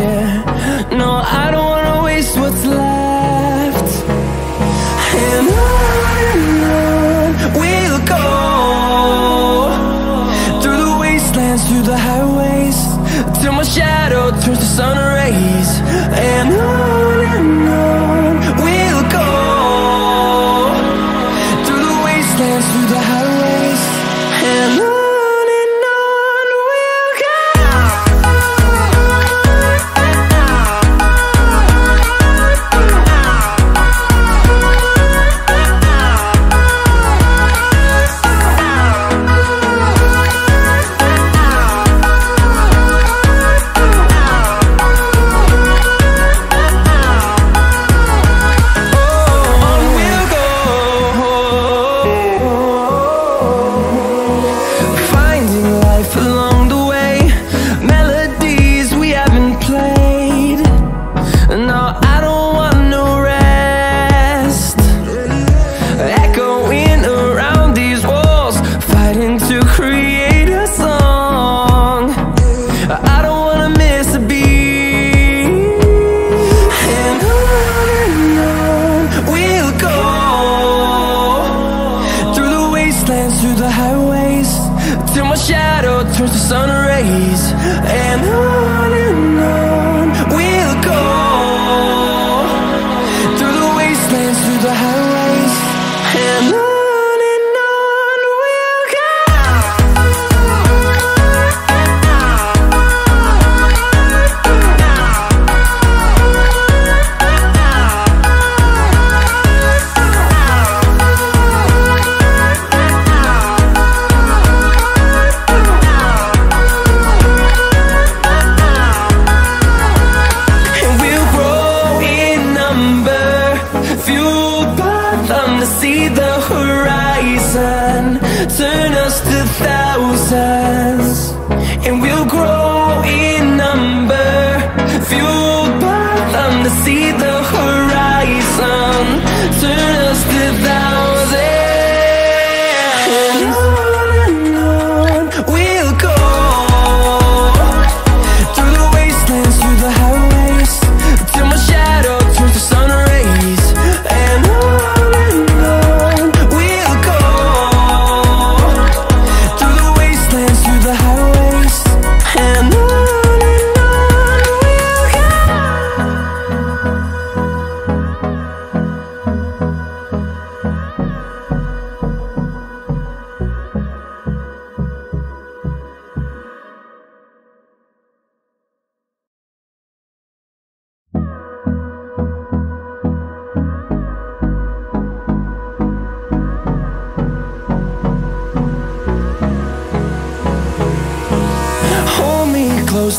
Yeah, no, I don't wanna waste what's left. And on we'll go, through the wastelands, through the highways, till my shadow turns to sun rays. And on we'll go, through the wastelands, through the highways, and on. Through the highways, till my shadow turns to sun rays, and on we'll go, through the wastelands, through the highways, and on. See the horizon turn us to thousands, and we'll grow in number, fueled by them. To see the horizon turn us to thousands, and on we'll go, through the wastelands, through the highways, till my shadow turns to sun rays, and on. Close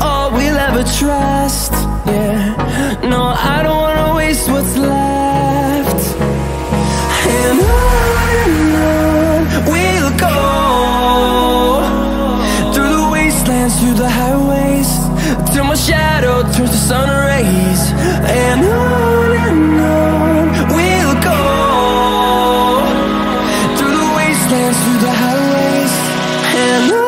all we'll ever trust. Yeah, no, I don't wanna waste what's left. And on we'll go, through the wastelands, through the highways, till my shadow turns to sun rays, and on we'll go, through the wastelands, through the highways, and on. And on we'll go.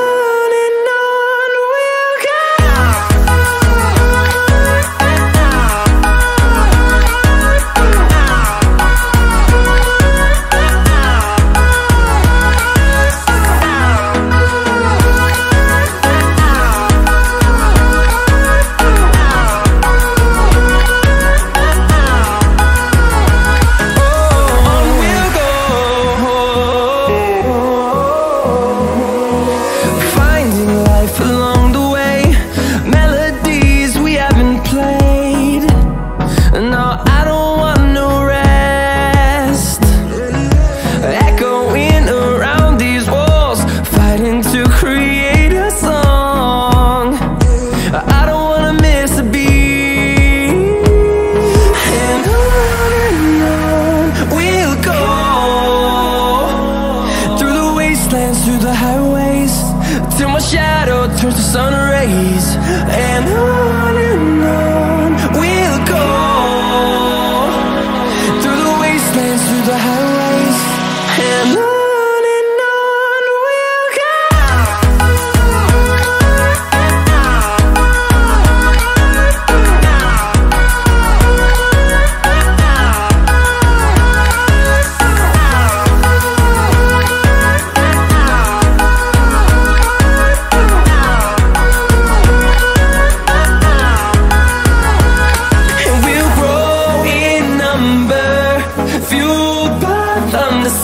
through the highways till my shadow turns to sun rays, and on we'll go through the wastelands, through the highways, and on.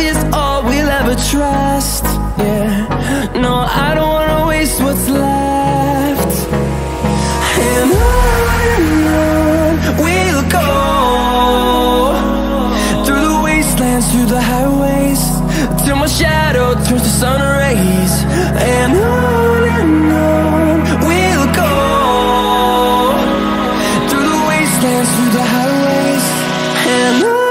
is all we'll ever trust. Yeah, no, I don't wanna waste what's left. And on we'll go through the wastelands, through the highways, till my shadow turns to sun rays, and on we'll go through the wastelands, through the highways, and on.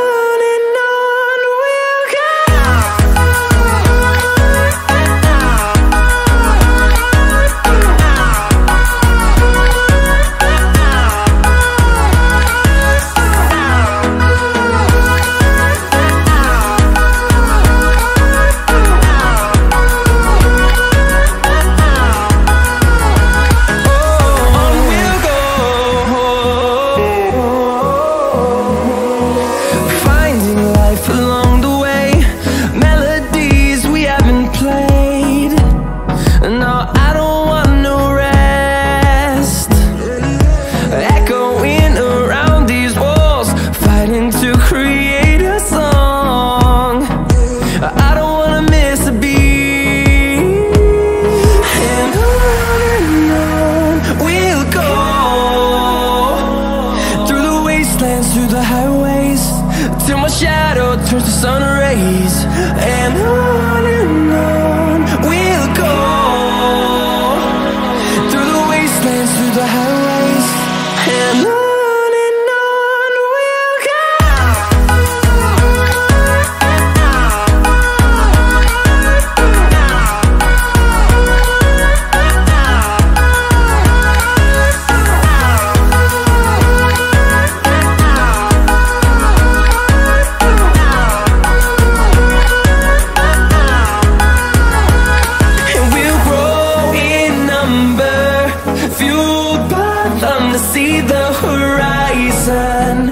Through the highways, till my shadow turns to sun rays, and on we'll go through the wastelands, through the highways, and on. See the horizon,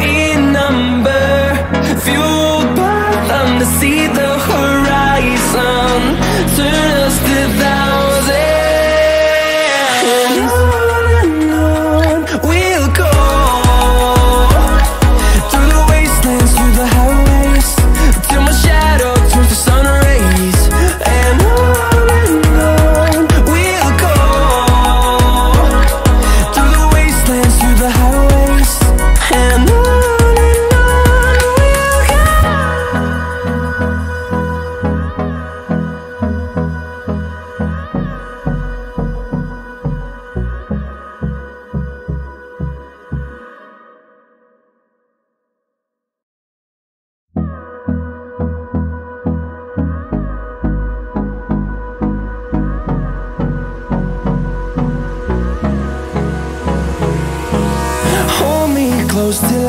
in number, fueled by them. To see the horizon, turn us to thousands, and on we'll go through the wastelands, through the highways, till my shadow turns to sun rays, and on. We'll go through the wastelands, through the highways, and close till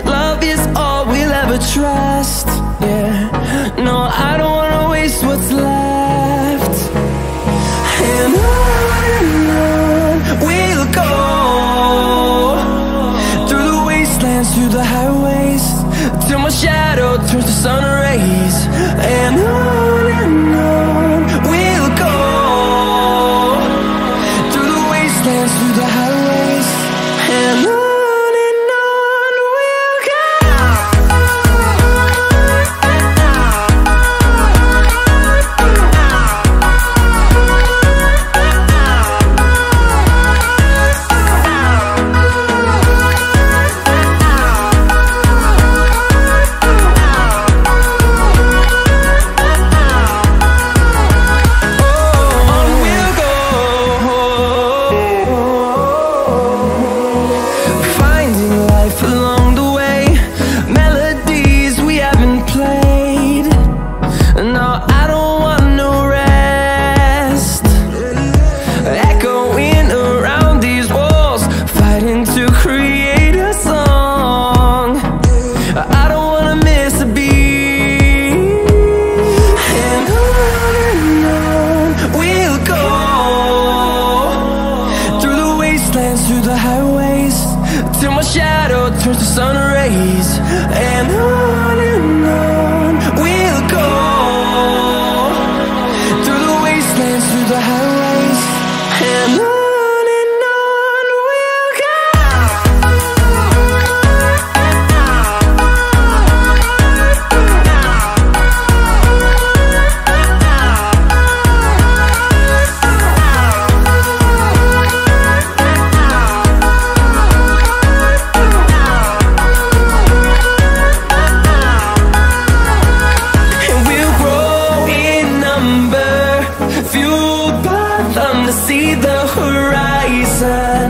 love is all we'll ever trust. Yeah, no, I don't wanna waste what's left. And on we'll go, through the wastelands, through the highways, till my shadow turns to sun rays. And on we'll go, through the wastelands, through the highways, and on. Through the highways, till my shadow turns to sun rays. And on we'll go, through the wastelands, through the highways, and on. See the horizon,